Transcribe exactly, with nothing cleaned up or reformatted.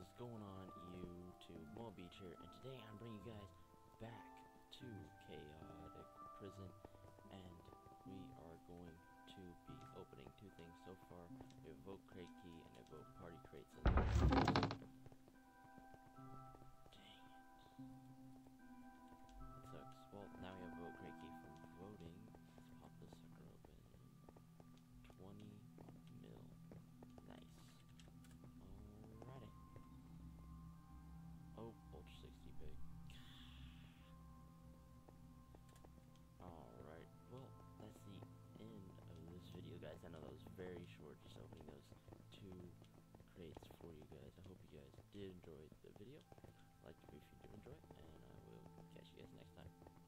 is going on YouTube, Mo Beach here, and today I'm bringing you guys back to Chaotic Prison, and we are going to be opening two things so far, Evoke Crate Key and Evoke Party Crates. Dang it. It sucks. Well, now we have Evoke Crate Key from voting. Let's pop this sucker open. twenty mil. Nice. Oh, Ultra sixty big. Alright, well, that's the end of this video, guys. I know that was very short, just opening those two crates for you guys. I hope you guys did enjoy the video. Like if you do enjoy, and I will catch you guys next time.